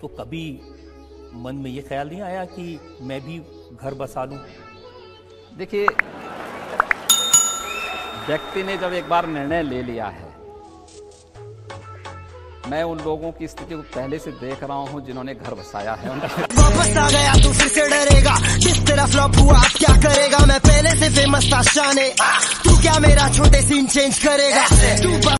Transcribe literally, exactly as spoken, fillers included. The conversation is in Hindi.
तो कभी मन में ये ख्याल नहीं आया कि मैं भी घर बसा लूँ? देखिए, व्यक्ति ने जब एक बार निर्णय ले लिया है, मैं उन लोगों की स्थिति को पहले से देख रहा हूँ जिन्होंने घर बसाया है। वापस आ गया तू फिर से डरेगा, जिस तरह फ्लॉप हुआ आप क्या करेगा, मैं पहले से फेमस था शाने, तू क्या मेरा छोटे सीन चेंज करेगा।